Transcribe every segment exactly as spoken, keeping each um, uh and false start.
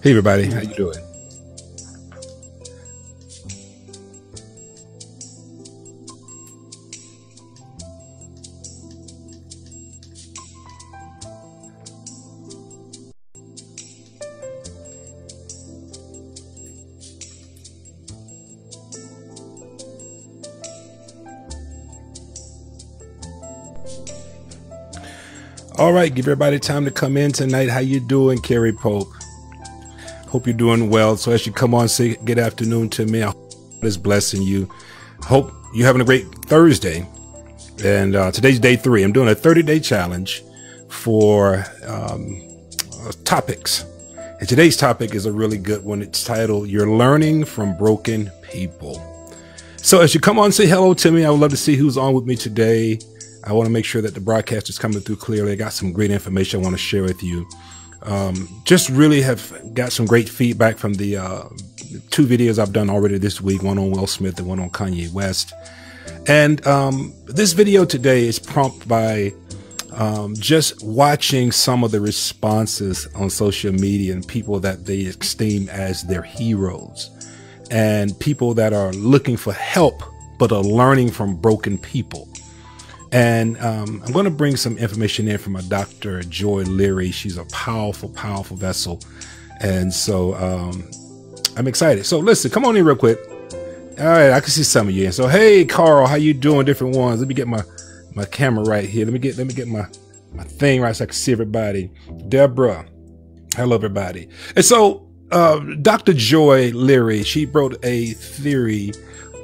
Hey everybody, how you doing? All right, give everybody time to come in tonight. How you doing, Kerry Pope? Hope you're doing well. So as you come on, say good afternoon to me. I hope it's blessing you. Hope you're having a great Thursday. And uh, today's day three. I'm doing a thirty day challenge for um, uh, topics. And today's topic is a really good one. It's titled, You're Learning from Broken People. So as you come on, say hello to me. I would love to see who's on with me today. I want to make sure that the broadcast is coming through clearly. I got some great information I want to share with you. Um, just really have got some great feedback from the uh, two videos I've done already this week, one on Will Smith and one on Kanye West. And um, this video today is prompted by um, just watching some of the responses on social media and people that they esteem as their heroes and people that are looking for help but are learning from broken people. And um, I'm going to bring some information in from a Doctor Joy Leary. She's a powerful, powerful vessel. And so um, I'm excited. So listen, come on in real quick. All right, I can see some of you. So, hey, Carl, how you doing? Different ones. Let me get my my camera right here. Let me get let me get my, my thing right so I can see everybody. Deborah. Hello, everybody. And so uh, Doctor Joy Leary, she wrote a theory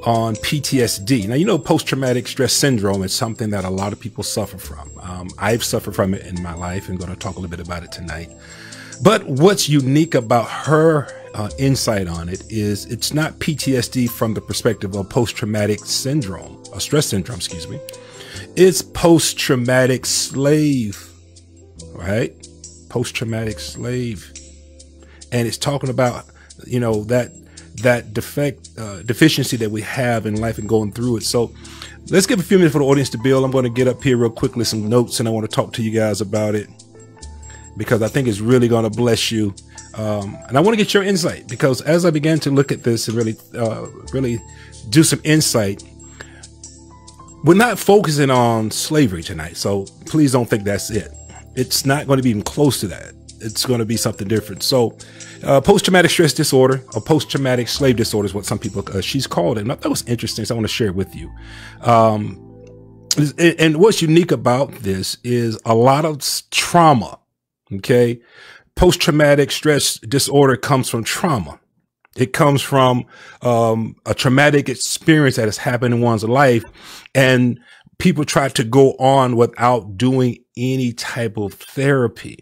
on P T S D. Now, you know, post-traumatic stress syndrome is something that a lot of people suffer from. Um, I've suffered from it in my life and going to talk a little bit about it tonight. But what's unique about her uh, insight on it is it's not P T S D from the perspective of post-traumatic syndrome, or stress syndrome, excuse me. It's post-traumatic slave, right? Post-traumatic slave. And it's talking about, you know, that that defect, uh, deficiency that we have in life and going through it. So let's give a few minutes for the audience to build. I'm going to get up here real quickly, some notes, and I want to talk to you guys about it because I think it's really going to bless you. Um, and I want to get your insight because as I began to look at this and really, uh, really do some insight, we're not focusing on slavery tonight. So please don't think that's it. It's not going to be even close to that. It's going to be something different. So uh, post-traumatic stress disorder or post-traumatic slave disorder is what some people, uh, she's called it. And I thought it was interesting, so I want to share it with you. Um, and what's unique about this is a lot of trauma, okay? Post-traumatic stress disorder comes from trauma. It comes from um, a traumatic experience that has happened in one's life, and people try to go on without doing any type of therapy.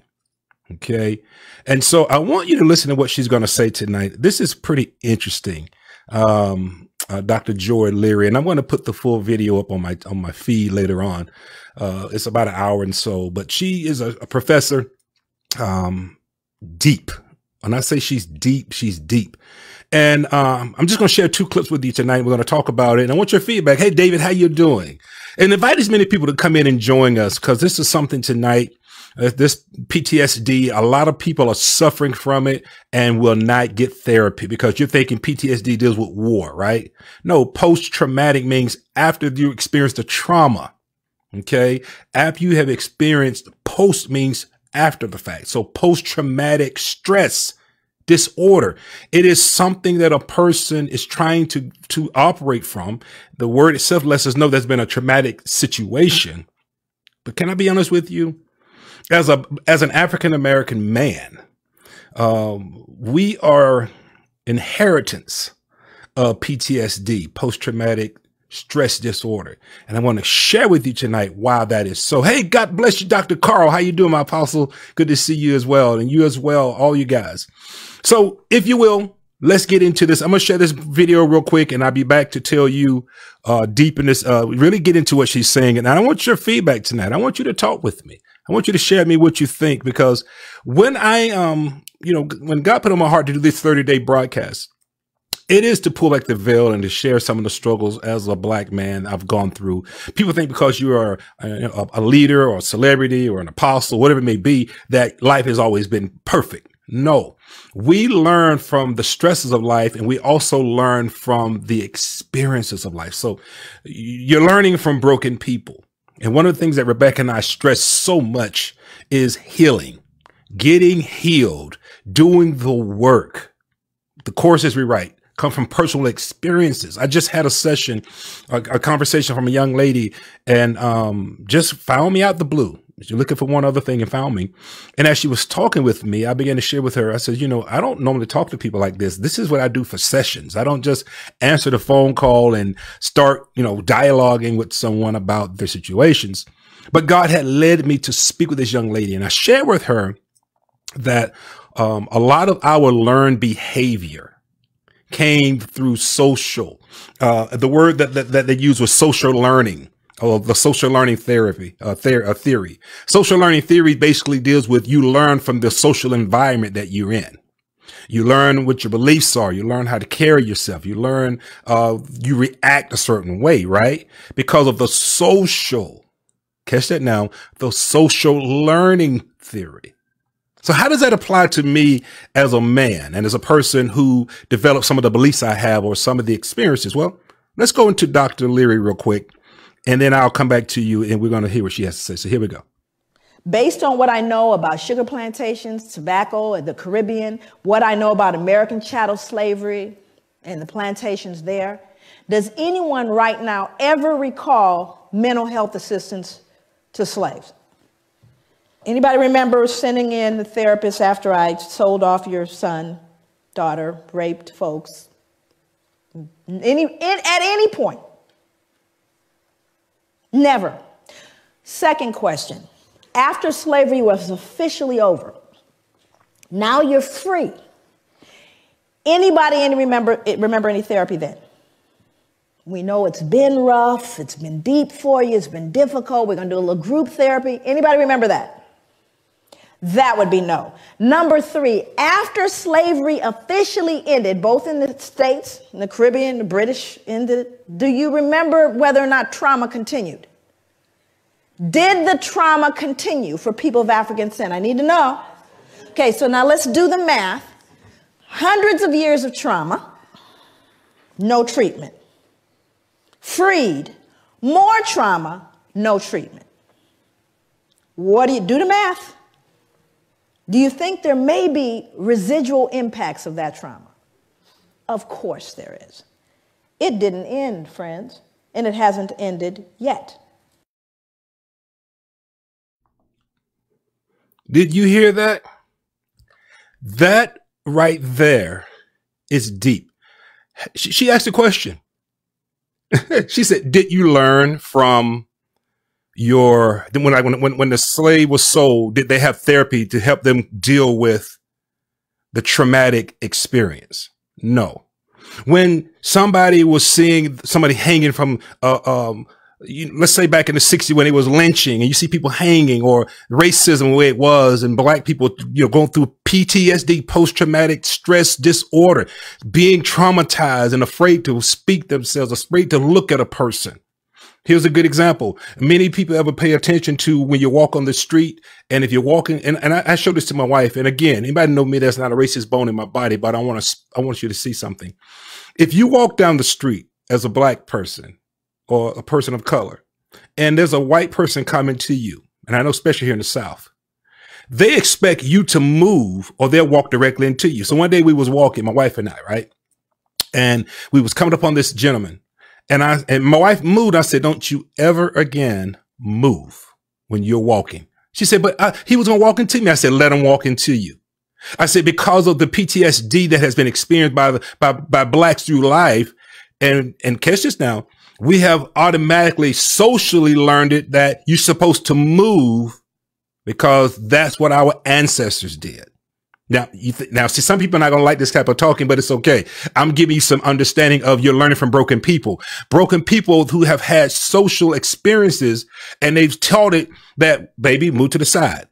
Okay. And so I want you to listen to what she's going to say tonight. This is pretty interesting. Um, uh, Doctor Joy Leary, and I'm going to put the full video up on my, on my feed later on. Uh, it's about an hour and so, but she is a, a professor, um, deep. When I say she's deep, she's deep. And, um, I'm just going to share two clips with you tonight. We're going to talk about it and I want your feedback. Hey, David, how you doing? And invite as many people to come in and join us because this is something tonight. This P T S D, a lot of people are suffering from it and will not get therapy because you're thinking P T S D deals with war, right? No, post-traumatic means after you experienced the trauma, okay? After you have experienced, post means after the fact. So post-traumatic stress disorder. It is something that a person is trying to, to operate from. The word itself lets us know there's been a traumatic situation. But can I be honest with you? As a, as an African-American man, um, we are inheritance of P T S D, post-traumatic stress disorder. And I want to share with you tonight why that is. So, hey, God bless you, Doctor Carl. How you doing, my apostle? Good to see you as well. And you as well, all you guys. So if you will, let's get into this. I'm going to share this video real quick and I'll be back to tell you, uh, deep in this, uh, really get into what she's saying. And I want your feedback tonight. I want you to talk with me. I want you to share with me what you think, because when I, um, you know, when God put on my heart to do this thirty day broadcast, it is to pull back the veil and to share some of the struggles as a black man I've gone through. People think because you are a, a leader or a celebrity or an apostle, whatever it may be, that life has always been perfect. No, we learn from the stresses of life, and we also learn from the experiences of life. So you're learning from broken people. And one of the things that Rebecca and I stress so much is healing, getting healed, doing the work. The courses we write come from personal experiences. I just had a session, a, a conversation from a young lady, and um, just found me out the blue. You're looking for one other thing and found me. And as she was talking with me, I began to share with her. I said, you know, I don't normally talk to people like this. This is what I do for sessions. I don't just answer the phone call and start, you know, dialoguing with someone about their situations. But God had led me to speak with this young lady. And I shared with her that um, a lot of our learned behavior came through social. Uh, the word that, that, that they used was social learning. Oh, the social learning therapy, uh, ther uh, theory. Social learning theory basically deals with you learn from the social environment that you're in. You learn what your beliefs are. You learn how to carry yourself. You learn, uh, you react a certain way, right? Because of the social, catch that now, the social learning theory. So how does that apply to me as a man and as a person who developed some of the beliefs I have or some of the experiences? Well, let's go into Doctor Leary real quick. And then I'll come back to you and we're going to hear what she has to say. So here we go. Based on what I know about sugar plantations, tobacco, and the Caribbean, what I know about American chattel slavery and the plantations there, does anyone right now ever recall mental health assistance to slaves? Anybody remember sending in the therapist after I sold off your son, daughter, raped folks? Any, in, at any point? Never. Second question. After slavery was officially over, now you're free. Anybody any remember, remember any therapy then? We know it's been rough. It's been deep for you. It's been difficult. We're going to do a little group therapy. Anybody remember that? That would be no. Number three, after slavery officially ended, both in the States, in the Caribbean, the British ended, do you remember whether or not trauma continued? Did the trauma continue for people of African descent? I need to know. Okay, so now let's do the math. Hundreds of years of trauma, no treatment. Freed, more trauma, no treatment. What do you do the math? Do you think there may be residual impacts of that trauma? Of course there is. It didn't end, friends, and it hasn't ended yet. Did you hear that? That right there is deep. She, she asked a question. She said, did you learn from your, then when I, when, when the slave was sold, did they have therapy to help them deal with the traumatic experience? No. When somebody was seeing somebody hanging from, uh, um, you, let's say back in the sixties when it was lynching and you see people hanging or racism the way it was and black people, you know, going through P T S D, post-traumatic stress disorder, being traumatized and afraid to speak themselves, afraid to look at a person. Here's a good example. Many people ever pay attention to when you walk on the street and if you're walking, and, and I, I showed this to my wife. And again, anybody know me, that's not a racist bone in my body, but I want to, I want you to see something. If you walk down the street as a black person or a person of color, and there's a white person coming to you, and I know especially here in the South, they expect you to move or they'll walk directly into you. So one day we was walking, my wife and I, right? And we was coming upon this gentleman. And I, and my wife moved. I said, don't you ever again move when you're walking. She said, but I, he was going to walk into me. I said, let him walk into you. I said, because of the P T S D that has been experienced by, the, by, by blacks through life. And, and catch this now, we have automatically socially learned it that you're supposed to move because that's what our ancestors did. Now, you th now, see, some people are not going to like this type of talking, but it's okay. I'm giving you some understanding of you're learning from broken people, broken people who have had social experiences and they've taught it that, baby, move to the side.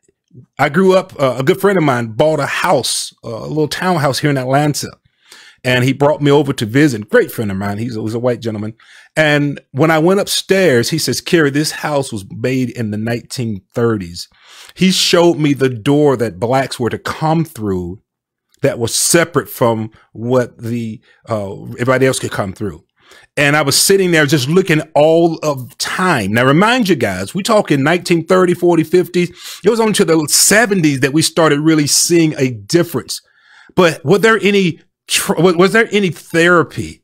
I grew up, uh, a good friend of mine bought a house, uh, a little townhouse here in Atlanta. And he brought me over to visit. Great friend of mine. He's was a white gentleman. And when I went upstairs, he says, "Kerry, this house was made in the nineteen thirties. He showed me the door that blacks were to come through that was separate from what the uh, everybody else could come through. And I was sitting there just looking all of time. Now, remind you guys, we talk in nineteen thirty, forty, fifties. It was only to the seventies that we started really seeing a difference. But were there any was there any therapy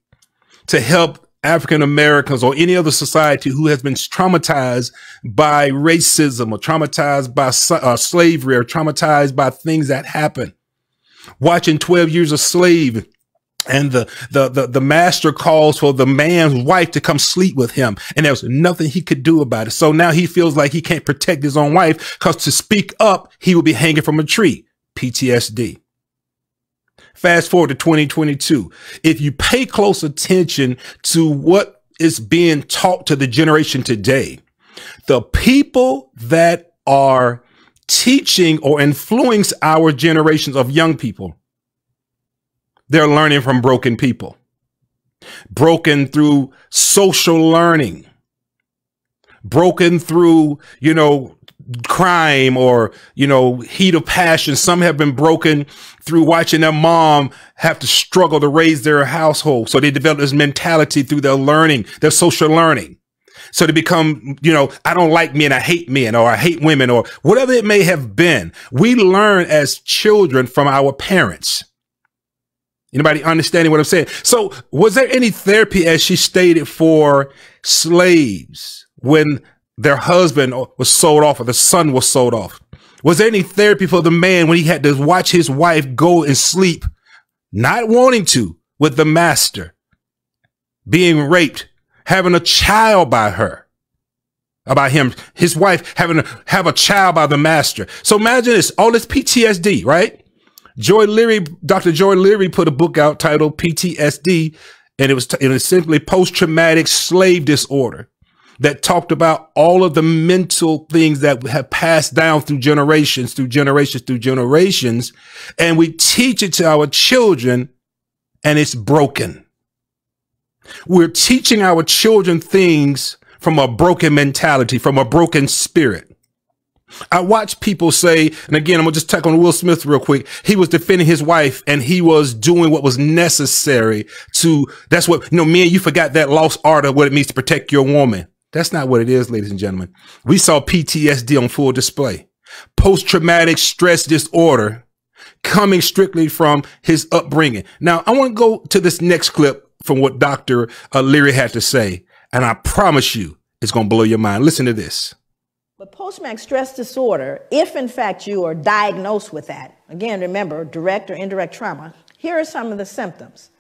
to help African Americans or any other society who has been traumatized by racism or traumatized by uh, slavery or traumatized by things that happen? Watching twelve years a slave. And the, the, the, the master calls for the man's wife to come sleep with him. And there was nothing he could do about it. So now he feels like he can't protect his own wife because to speak up, he would be hanging from a tree. P T S D. Fast forward to twenty twenty-two. If you pay close attention to what is being taught to the generation today, the people that are teaching or influence our generations of young people, they're learning from broken people, broken through social learning, broken through, you know, crime or, you know, heat of passion. Some have been broken through watching their mom have to struggle to raise their household. So they develop this mentality through their learning, their social learning. So they become, you know, I don't like men, I hate men, or I hate women, or whatever it may have been. We learn as children from our parents. Anybody understanding what I'm saying? So was there any therapy, as she stated, for slaves when their husband was sold off or the son was sold off? Was there any therapy for the man when he had to watch his wife go and sleep, not wanting to, with the master, being raped, having a child by her, about him, his wife having to have a child by the master? So imagine this, all this P T S D, right? Joy Leary, Doctor Joy Leary put a book out titled P T S D, and it was, it was simply post-traumatic slave disorder that talked about all of the mental things that have passed down through generations, through generations, through generations. And we teach it to our children and it's broken. We're teaching our children things from a broken mentality, from a broken spirit. I watch people say, and again, I'm going to just tackle on Will Smith real quick. He was defending his wife and he was doing what was necessary to, that's what, you know, man, you forgot that lost art of what it means to protect your woman. That's not what it is, ladies and gentlemen. We saw P T S D on full display. Post-traumatic stress disorder coming strictly from his upbringing. Now, I want to go to this next clip from what Doctor Leary had to say, and I promise you it's going to blow your mind. Listen to this. But post-traumatic stress disorder, if in fact you are diagnosed with that, again, remember, direct or indirect trauma, here are some of the symptoms.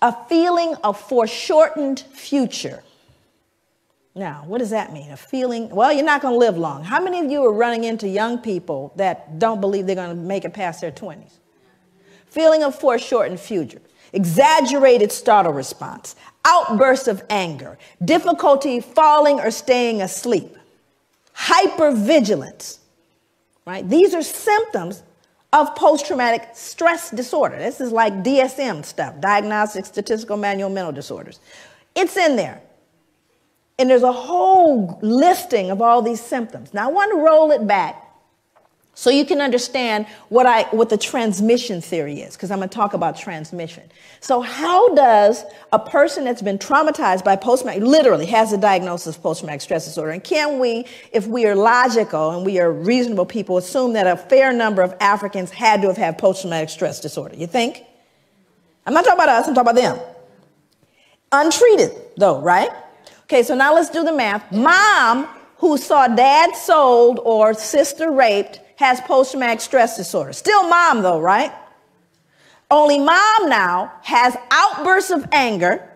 A feeling of foreshortened future. Now, what does that mean? A feeling, well, you're not going to live long. How many of you are running into young people that don't believe they're going to make it past their twenties? Feeling of foreshortened future. Exaggerated startle response. Outbursts of anger, difficulty falling or staying asleep, hypervigilance, right? These are symptoms of post-traumatic stress disorder. This is like D S M stuff, Diagnostic Statistical Manual of Mental Disorders. It's in there. And there's a whole listing of all these symptoms. Now I want to roll it back so you can understand what, I, what the transmission theory is, because I'm going to talk about transmission. So how does a person that's been traumatized by post-traumatic, literally has a diagnosis of post-traumatic stress disorder, and can we, if we are logical and we are reasonable people, assume that a fair number of Africans had to have had post-traumatic stress disorder? You think? I'm not talking about us, I'm talking about them. Untreated, though, right? Okay, so now let's do the math. Mom, who saw dad sold or sister raped, has post-traumatic stress disorder. Still mom though, right? Only mom now has outbursts of anger,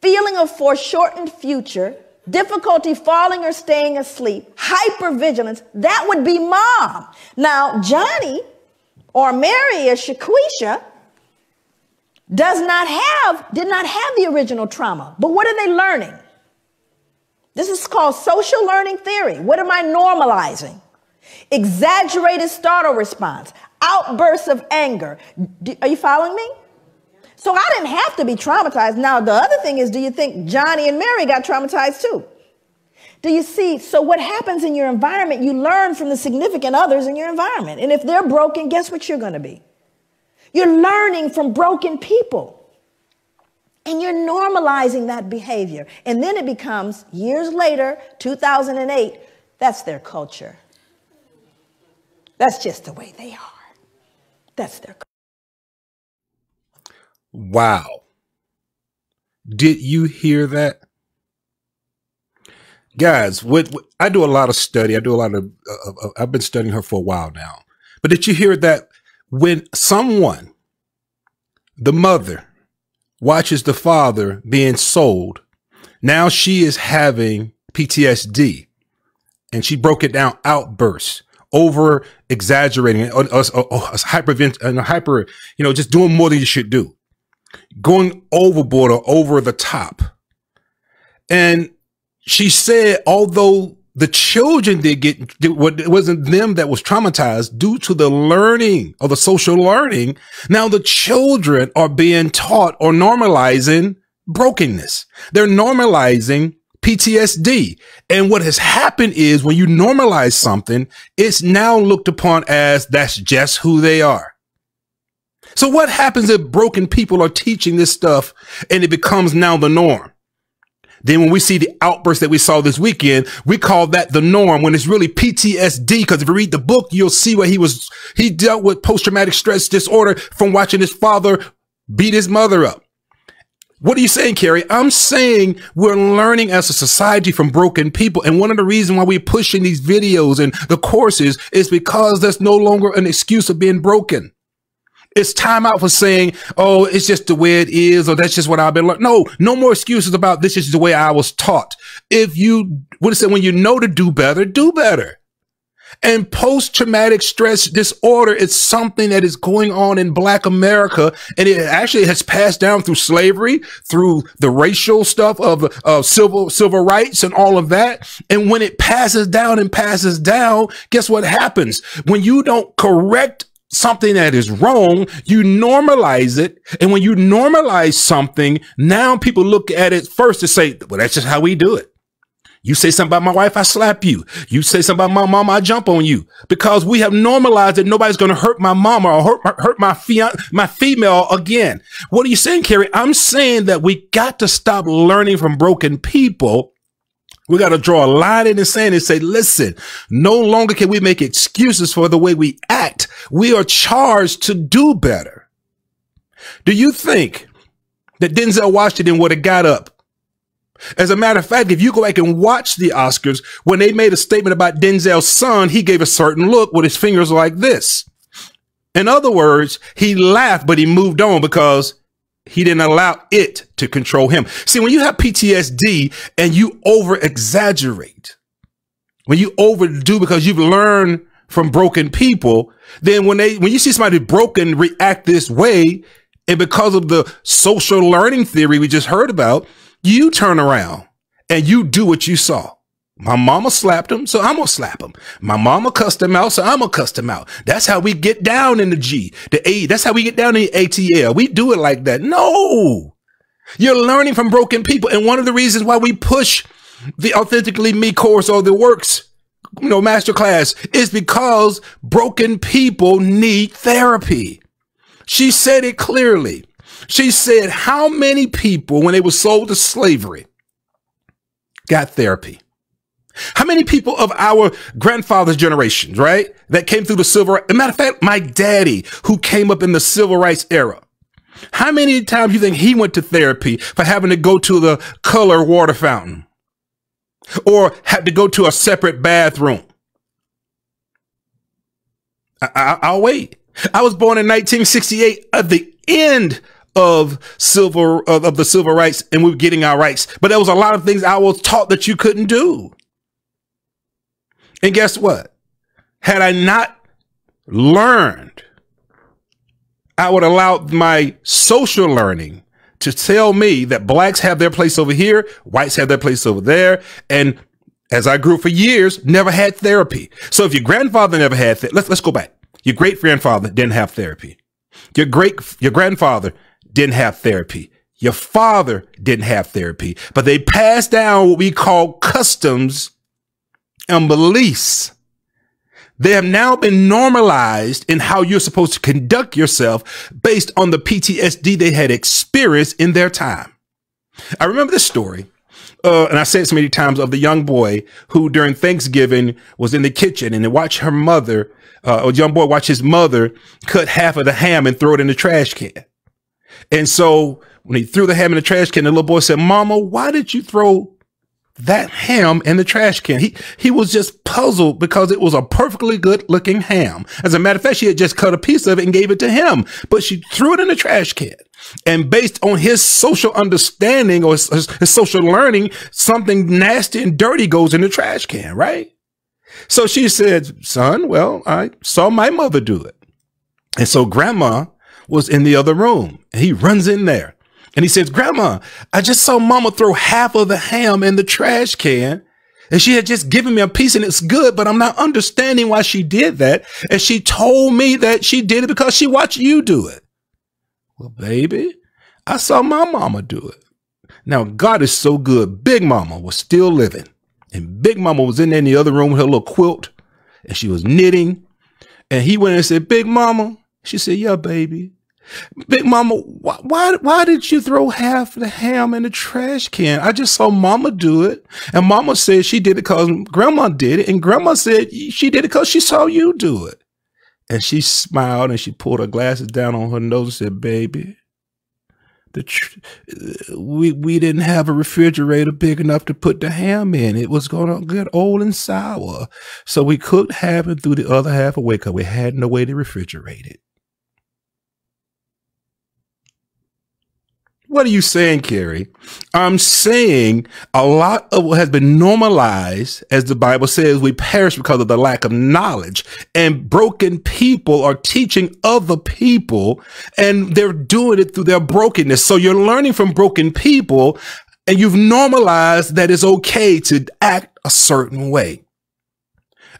feeling of foreshortened future, difficulty falling or staying asleep, hypervigilance. That would be mom. Now, Johnny or Mary or Shaquisha does not have, did not have the original trauma. But what are they learning? This is called social learning theory. What am I normalizing? Exaggerated startle response, outbursts of anger. Do, are you following me? So I didn't have to be traumatized. Now, the other thing is, do you think Johnny and Mary got traumatized too? Do you see? So what happens in your environment, you learn from the significant others in your environment. And if they're broken, guess what you're going to be? You're learning from broken people. And you're normalizing that behavior. And then it becomes, years later, two thousand eight, that's their culture. That's just the way they are. That's their culture. Wow. Did you hear that? Guys, what, what, I do a lot of study. I do a lot of, uh, uh, I've been studying her for a while now. But did you hear that? When someone, the mother, watches the father being sold, now she is having P T S D. And she broke it down, outbursts, over exaggerating, or, or, or, or hyper, hyper, you know, just doing more than you should do, going overboard or over the top. And she said, although the children did get, did, it wasn't them that was traumatized due to the learning or the social learning. Now the children are being taught or normalizing brokenness. They're normalizing P T S D. And what has happened is when you normalize something, it's now looked upon as that's just who they are. So what happens if broken people are teaching this stuff and it becomes now the norm? Then when we see the outburst that we saw this weekend, we call that the norm when it's really P T S D. Because if you read the book, you'll see where he was, he dealt with post-traumatic stress disorder from watching his father beat his mother up. What are you saying, Kerry? I'm saying we're learning as a society from broken people. And one of the reasons why we're pushing these videos and the courses is because that's no longer an excuse of being broken. It's time out for saying, oh, it's just the way it is, or that's just what I've been learning. No, no more excuses about this is the way I was taught. If you, what is it, when you know to do better, do better. And post-traumatic stress disorder is something that is going on in Black America, and it actually has passed down through slavery, through the racial stuff of, of civil, civil rights and all of that. And when it passes down and passes down, guess what happens? When you don't correct something that is wrong, you normalize it. And when you normalize something, now people look at it first to say, well, that's just how we do it. You say something about my wife, I slap you. You say something about my mama, I jump on you. Because we have normalized that nobody's going to hurt my mama or hurt my, hurt my, fian my female again. What are you saying, Kerry? I'm saying that we got to stop learning from broken people. We got to draw a line in the sand and say, listen, no longer can we make excuses for the way we act. We are charged to do better. Do you think that Denzel Washington would have got up? As a matter of fact, if you go back and watch the Oscars, when they made a statement about Denzel's son, he gave a certain look with his fingers like this. In other words, he laughed, but he moved on because he didn't allow it to control him. See, when you have P T S D and you over exaggerate, when you overdo because you've learned from broken people, then when they, when you see somebody broken react this way, and because of the social learning theory we just heard about, you turn around and you do what you saw. My mama slapped him, so I'm going to slap him. My mama cussed him out, so I'm going to cuss him out. That's how we get down in the G, the A. That's how we get down in the A T L. We do it like that. No, you're learning from broken people. And one of the reasons why we push the Authentically Me course or the Works, you know, masterclass is because broken people need therapy. She said it clearly. She said how many people, when they were sold to slavery, got therapy? How many people of our grandfather's generations, right, that came through the civil rights? As a matter of fact, my daddy, who came up in the civil rights era, how many times do you think he went to therapy for having to go to the color water fountain or had to go to a separate bathroom? I, I, I'll wait. I was born in nineteen sixty-eight at the end of civil of, of the civil rights, and we were getting our rights. But there was a lot of things I was taught that you couldn't do. And guess what? Had I not learned, I would allow my social learning to tell me that blacks have their place over here, whites have their place over there. And as I grew for years, never had therapy. So if your grandfather never had that, let's, let's go back. Your great grandfather didn't have therapy. Your great, your grandfather didn't have therapy. Your father didn't have therapy, but they passed down what we call customs and beliefs. They have now been normalized in how you're supposed to conduct yourself based on the P T S D they had experienced in their time. I remember this story, uh, and I said it so many times, of the young boy who during Thanksgiving was in the kitchen and they watched her mother, uh, or young boy watched his mother cut half of the ham and throw it in the trash can. And so when he threw the ham in the trash can, the little boy said, "Mama, why did you throw that ham in the trash can?" He, he was just puzzled because it was a perfectly good looking ham. As a matter of fact, she had just cut a piece of it and gave it to him, but she threw it in the trash can. And based on his social understanding or his, his social learning, something nasty and dirty goes in the trash can, right? So she said, "Son, well, I saw my mother do it." And so grandma was in the other room and he runs in there. And he says, "Grandma, I just saw mama throw half of the ham in the trash can, and she had just given me a piece and it's good, but I'm not understanding why she did that. And she told me that she did it because she watched you do it." "Well, baby, I saw my mama do it." Now, God is so good. Big Mama was still living, and Big Mama was in there in the other room with her little quilt and she was knitting. And he went and said, "Big Mama." She said, "Yeah, baby." "Big Mama, why, why, why did you throw half the ham in the trash can? I just saw mama do it. And mama said she did it because grandma did it. And grandma said she did it because she saw you do it." And she smiled and she pulled her glasses down on her nose and said, "Baby, the tr we, we didn't have a refrigerator big enough to put the ham in. It was going to get old and sour. So we cooked half and threw the other half away because we had no way to refrigerate it." What are you saying, Kerry? I'm saying a lot of what has been normalized, as the Bible says, we perish because of the lack of knowledge. And broken people are teaching other people, and they're doing it through their brokenness. So you're learning from broken people, and you've normalized that it's okay to act a certain way.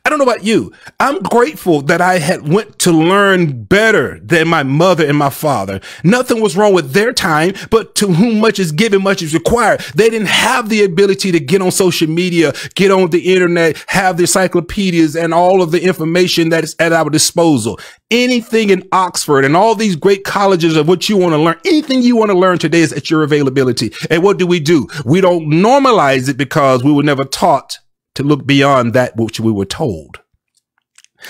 I don't know about you. I'm grateful that I had went to learn better than my mother and my father. Nothing was wrong with their time, but to whom much is given, much is required. They didn't have the ability to get on social media, get on the internet, have the encyclopedias and all of the information that is at our disposal. Anything in Oxford and all these great colleges of what you want to learn, anything you want to learn today is at your availability. And what do we do? We don't normalize it because we were never taught to look beyond that which we were told.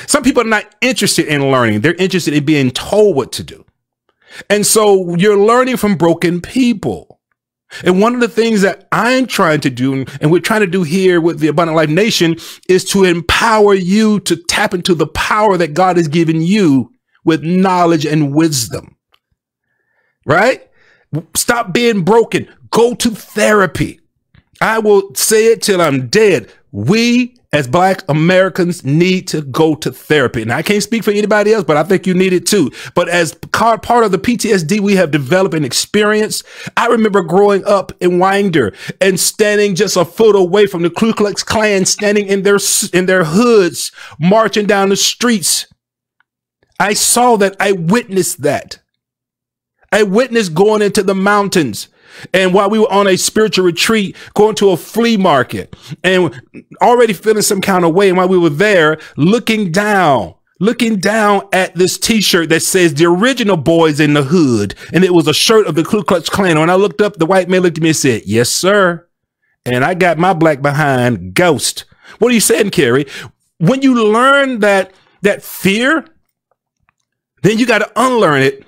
Some people are not interested in learning. They're interested in being told what to do. And so you're learning from broken people. And one of the things that I'm trying to do, and we're trying to do here with the Abundant Life Nation, is to empower you to tap into the power that God has given you with knowledge and wisdom, right? Stop being broken. Go to therapy. I will say it till I'm dead. We as Black Americans need to go to therapy. And I can't speak for anybody else, but I think you need it too. But as part of the P T S D we have developed and experienced, I remember growing up in Winder and standing just a foot away from the Ku Klux Klan, standing in their, in their hoods, marching down the streets. I saw that. I witnessed that. I witnessed going into the mountains. And while we were on a spiritual retreat, going to a flea market and already feeling some kind of way. And while we were there, looking down, looking down at this T-shirt that says the original boys in the hood. And it was a shirt of the Ku Klux Klan. When I looked up, the white man looked at me and said, "Yes, sir." And I got my black behind ghost. What are you saying, Kerry? When you learn that, that fear, then you got to unlearn it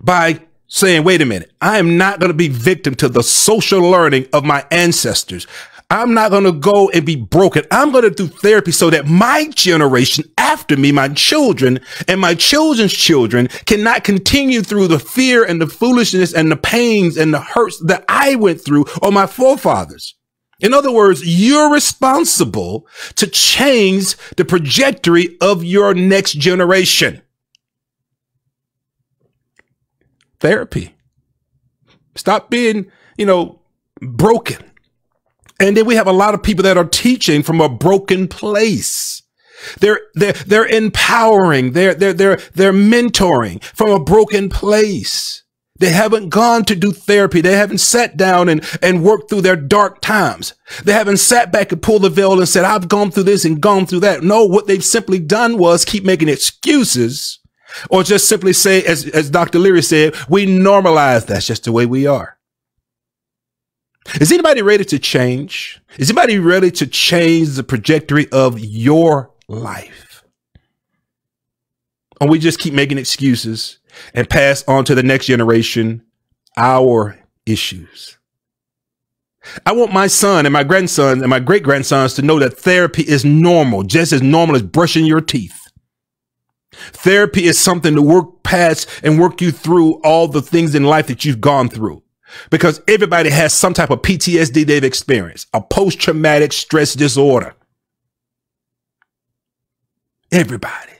by saying, wait a minute, I am not going to be victim to the social learning of my ancestors. I'm not going to go and be broken. I'm going to do therapy so that my generation after me, my children and my children's children, cannot continue through the fear and the foolishness and the pains and the hurts that I went through or my forefathers. In other words, you're responsible to change the trajectory of your next generation. Therapy. Stop being, you know, broken. And then we have a lot of people that are teaching from a broken place. They're, they're, they're empowering. They're, they're, they're, they're mentoring from a broken place. They haven't gone to do therapy. They haven't sat down and, and worked through their dark times. They haven't sat back and pulled the veil and said, I've gone through this and gone through that. No, what they've simply done was keep making excuses or just simply say, as, as Doctor Leary said, we normalize. That's just the way we are. Is anybody ready to change? Is anybody ready to change the trajectory of your life? And we just keep making excuses and pass on to the next generation our issues. I want my son and my grandsons and my great grandsons to know that therapy is normal, just as normal as brushing your teeth. Therapy is something to work past and work you through all the things in life that you've gone through. Because everybody has some type of P T S D they've experienced, a post-traumatic stress disorder. Everybody.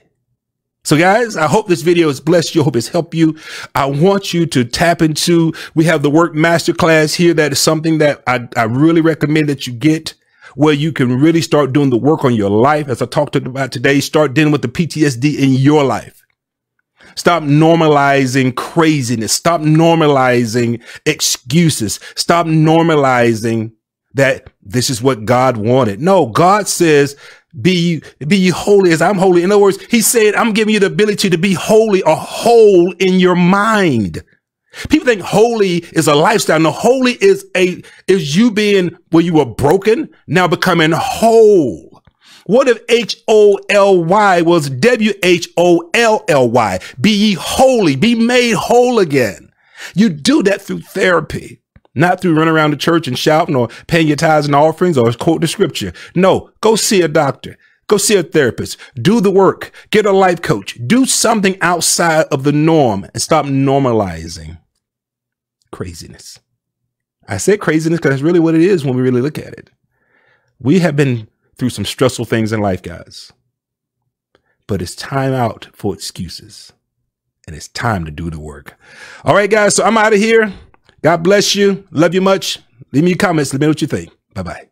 So guys, I hope this video has blessed you. I hope it's helped you. I want you to tap into, we have the Work Masterclass here. That is something that I, I really recommend that you get, where you can really start doing the work on your life. As I talked about today, start dealing with the P T S D in your life. Stop normalizing craziness. Stop normalizing excuses. Stop normalizing that this is what God wanted. No, God says, be, be you holy as I'm holy. In other words, he said, I'm giving you the ability to be holy or whole in your mind. People think holy is a lifestyle. No, holy is a, is you being where you were broken, now becoming whole. What if H O L Y was W H O L L Y? Be ye holy, be made whole again. You do that through therapy, not through running around the church and shouting or paying your tithes and offerings or quote the scripture. No, go see a doctor. Go see a therapist. Do the work. Get a life coach. Do something outside of the norm and stop normalizing craziness. I said craziness because that's really what it is when we really look at it. We have been through some stressful things in life, guys. But it's time out for excuses. And it's time to do the work. All right, guys. So I'm out of here. God bless you. Love you much. Leave me your comments. Let me know what you think. Bye-bye.